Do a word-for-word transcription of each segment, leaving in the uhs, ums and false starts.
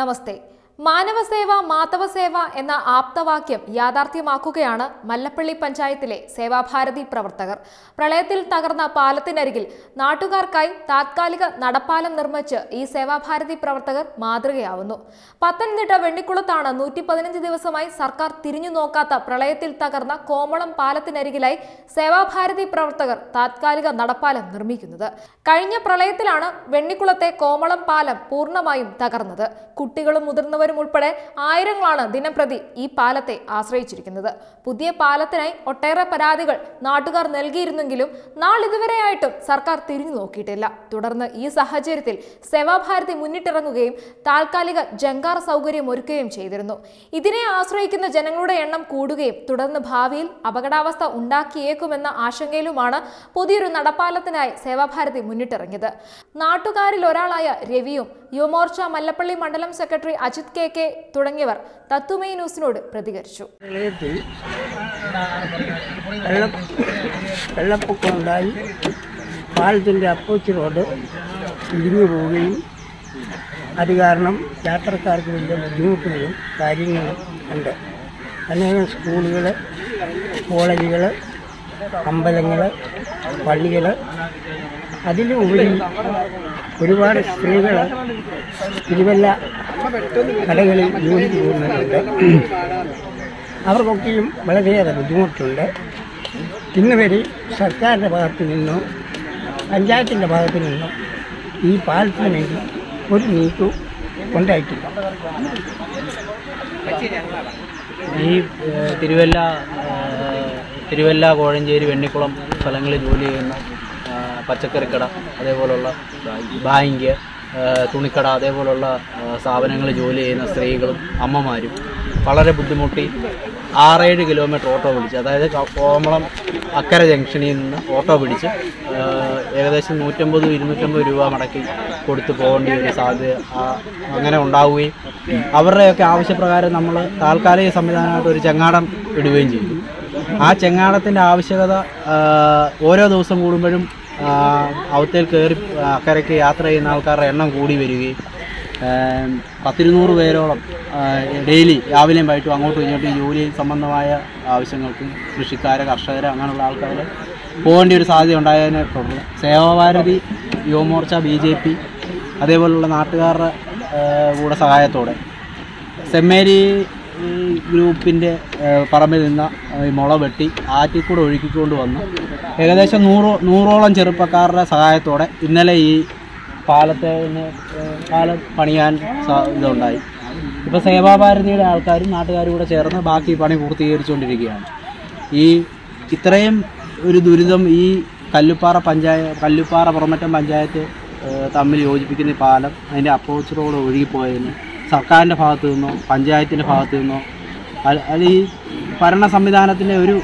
നമസ്തേ. മാനവസേവ മാധവസേവ എന്ന ആപ്തവാക്യം യാഥാർത്ഥ്യമാക്കുകയാണ് മല്ലപ്പള്ളി പഞ്ചായത്തിലെ സേവാഭാരതി പ്രവർത്തകർ. പ്രളയത്തിൽ തകർന്ന പാലത്തിനരികിൽ നാട്ടുകാർക്കായി താത്കാലിക നടപ്പാലം നിർമ്മിച്ച് ഈ സേവാഭാരതി പ്രവർത്തകർ മാതൃകയാവുന്നു. പത്തനംതിട്ട വെണ്ണിക്കുളത്താണ് നൂറ്റി പതിനഞ്ച് ദിവസമായി സർക്കാർ തിരിഞ്ഞു നോക്കാത്ത പ്രളയത്തിൽ തകർന്ന കോമളം പാലത്തിനരികിലായി സേവാഭാരതി പ്രവർത്തകർ താത്കാലിക നടപ്പാലം നിർമ്മിക്കുന്നത്. കഴിഞ്ഞ പ്രളയത്തിലാണ് വെണ്ണിക്കുളത്തെ കോമളം പാലം പൂർണ്ണമായും തകർന്നത്. കുട്ടികളും മുതിർന്ന ഉൾപ്പെടെ ആയിരങ്ങളാണ് ദിനംപ്രതി ഈ പാലത്തെ ആശ്രയിച്ചിരിക്കുന്നത്. പുതിയ പാലത്തിനായി ഒട്ടേറെ പരാതികൾ നാട്ടുകാർ നൽകിയിരുന്നെങ്കിലും നാളിതുവരെയായിട്ടും സർക്കാർ തിരിഞ്ഞു നോക്കിയിട്ടില്ല. തുടർന്ന് ഈ സാഹചര്യത്തിൽ സേവാഭാരതി മുന്നിട്ടിറങ്ങുകയും താൽക്കാലിക ജങ്കാർ സൗകര്യം ഒരുക്കുകയും ചെയ്തിരുന്നു. ഇതിനെ ആശ്രയിക്കുന്ന ജനങ്ങളുടെ എണ്ണം കൂടുകയും തുടർന്ന് ഭാവിയിൽ അപകടാവസ്ഥ ഉണ്ടാക്കിയേക്കുമെന്ന ആശങ്കയിലുമാണ് പുതിയൊരു നടപ്പാലത്തിനായി സേവാഭാരതി മുന്നിട്ടിറങ്ങിയത്. നാട്ടുകാരിൽ ഒരാളായ രവിയും യുവമോർച്ച മല്ലപ്പള്ളി മണ്ഡലം സെക്രട്ടറി അജിത് കെ കെ തുടങ്ങിയവർ തത്തുമൈ ന്യൂസിനോട് പ്രതികരിച്ചു. വെള്ളപ്പൊക്കം ഉണ്ടായി പാലത്തിൻ്റെ അപ്പോച്ച് റോഡ് ഇടിഞ്ഞു പോവുകയും അത് കാരണം യാത്രക്കാർക്ക് വലിയ ബുദ്ധിമുട്ടുകളും കാര്യങ്ങളും ഉണ്ട്. അനേകം സ്കൂളുകൾ, കോളേജുകൾ, അമ്പലങ്ങൾ, പള്ളികൾ, അതിലുപരി ഒരുപാട് സ്ത്രീകൾ തിരുവല്ല കടകളിൽ ജോലിക്ക് പോകുന്നുണ്ട്. അവർക്കൊക്കെയും വളരെയേറെ ബുദ്ധിമുട്ടുണ്ട്. ഇന്ന് വരെ സർക്കാരിൻ്റെ ഭാഗത്തു നിന്നോ പഞ്ചായത്തിൻ്റെ ഭാഗത്തു നിന്നോ ഈ പാലത്തിന് വേണ്ടി ഒരു നീക്കവും ഉണ്ടായിട്ടില്ല. ഈ തിരുവല്ല തിരുവല്ല കോഴഞ്ചേരി, വെണ്ണിക്കുളം സ്ഥലങ്ങളിൽ ജോലി ചെയ്യുന്ന പച്ചക്കറിക്കട, അതേപോലുള്ള ബാങ്ക്, തുണിക്കട, അതേപോലുള്ള സ്ഥാപനങ്ങളിൽ ജോലി ചെയ്യുന്ന സ്ത്രീകളും അമ്മമാരും വളരെ ബുദ്ധിമുട്ടി ആറേഴ് കിലോമീറ്റർ ഓട്ടോ പിടിച്ച്, അതായത് കോമളം അക്കര ജംഗ്ഷനിൽ നിന്ന് ഓട്ടോ പിടിച്ച് ഏകദേശം നൂറ്റമ്പത് ഇരുന്നൂറ്റമ്പത് രൂപ മടക്കി കൊടുത്ത് പോകേണ്ട ഒരു സാധ്യത അങ്ങനെ ഉണ്ടാവുകയും അവരുടെയൊക്കെ ആവശ്യപ്രകാരം നമ്മൾ താൽക്കാലിക സംവിധാനമായിട്ട് ഒരു ചങ്ങാടം ഇടുകയും ചെയ്തു. ആ ചെങ്ങാടത്തിൻ്റെ ആവശ്യകത ഓരോ ദിവസം കൂടുമ്പോഴും അവത്തേൽ കയറി അക്കരയ്ക്ക് യാത്ര ചെയ്യുന്ന ആൾക്കാരുടെ എണ്ണം കൂടി വരികയും പത്തിരുന്നൂറ് പേരോളം ഡെയിലി രാവിലെയും വൈകിട്ടും അങ്ങോട്ടും ഇങ്ങോട്ടും ജോലി സംബന്ധമായ ആവശ്യങ്ങൾക്കും കൃഷിക്കാരെ, കർഷകരെ, അങ്ങനെയുള്ള ആൾക്കാർ പോകേണ്ട ഒരു സാധ്യത ഉണ്ടായതിനെ തുടർന്ന് Sevabharati, Yuvamorcha, B J P, അതേപോലുള്ള നാട്ടുകാരുടെ കൂടെ സഹായത്തോടെ സെൻറ്റ് മേരി ഗ്രൂപ്പിൻ്റെ പറമ്പിൽ നിന്ന മുള വെട്ടി ആറ്റിൽ കൂടെ ഒഴുക്കിക്കൊണ്ട് വന്ന് ഏകദേശം നൂറോ നൂറോളം ചെറുപ്പക്കാരുടെ സഹായത്തോടെ ഇന്നലെ ഈ പാലത്തെ പാലം പണിയാൻ ഇതുണ്ടായി. ഇപ്പോൾ സേവാഭാരതിയുടെ ആൾക്കാരും നാട്ടുകാരും കൂടെ ചേർന്ന് ബാക്കി പണി പൂർത്തീകരിച്ചുകൊണ്ടിരിക്കുകയാണ്. ഈ ഇത്രയും ഒരു ദുരിതം ഈ കല്ലുപ്പാറ പഞ്ചായത്ത്, കല്ലുപ്പാറ പുറമറ്റം പഞ്ചായത്ത് തമ്മിൽ യോജിപ്പിക്കുന്ന പാലം അതിൻ്റെ അപ്പോച്ച് റോഡ് ഒഴുകിപ്പോയതിന് സർക്കാരിൻ്റെ ഭാഗത്തു നിന്നോ പഞ്ചായത്തിൻ്റെ ഭാഗത്തു നിന്നോ അത് ഈ ഭരണ സംവിധാനത്തിൻ്റെ ഒരു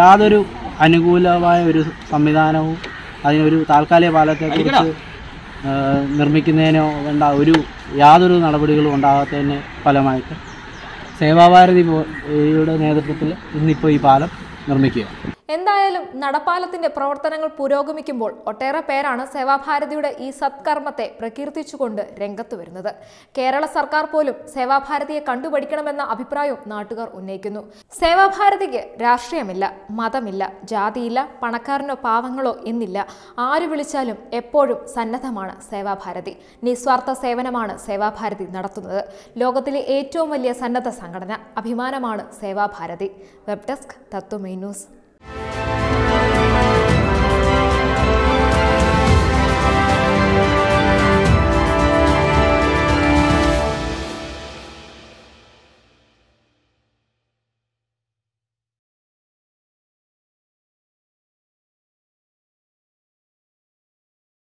യാതൊരു അനുകൂലമായ ഒരു സംവിധാനവും അതിനൊരു താൽക്കാലിക പാലത്തെക്കുറിച്ച് നിർമ്മിക്കുന്നതിനോ വേണ്ട ഒരു യാതൊരു നടപടികളും ഉണ്ടാകാത്തതിൻ്റെ ഫലമായിട്ട് സേവാഭാരതിയുടെ നേതൃത്വത്തിൽ ഇന്നിപ്പോൾ ഈ പാലം നിർമ്മിക്കുക. എന്തായാലും നടപ്പാലത്തിന്റെ പ്രവർത്തനങ്ങൾ പുരോഗമിക്കുമ്പോൾ ഒട്ടേറെ പേരാണ് സേവാഭാരതിയുടെ ഈ സത്കർമ്മത്തെ പ്രകീർത്തിച്ചുകൊണ്ട് രംഗത്ത് വരുന്നത്. കേരള സർക്കാർ പോലും സേവാഭാരതിയെ കണ്ടുപഠിക്കണമെന്ന അഭിപ്രായവും നാട്ടുകാർ ഉന്നയിക്കുന്നു. സേവാഭാരതിക്ക് രാഷ്ട്രീയമില്ല, മതമില്ല, ജാതിയില്ല, പണക്കാരനോ പാവങ്ങളോ എന്നില്ല. ആര് വിളിച്ചാലും എപ്പോഴും സന്നദ്ധമാണ് സേവാഭാരതി. നിസ്വാർത്ഥ സേവനമാണ് സേവാഭാരതി നടത്തുന്നത്. ലോകത്തിലെ ഏറ്റവും വലിയ സന്നദ്ധ സംഘടന, അഭിമാനമാണ് സേവാഭാരതി. വെബ് ഡെസ്ക് തത്തുമൈ ന്യൂസ്.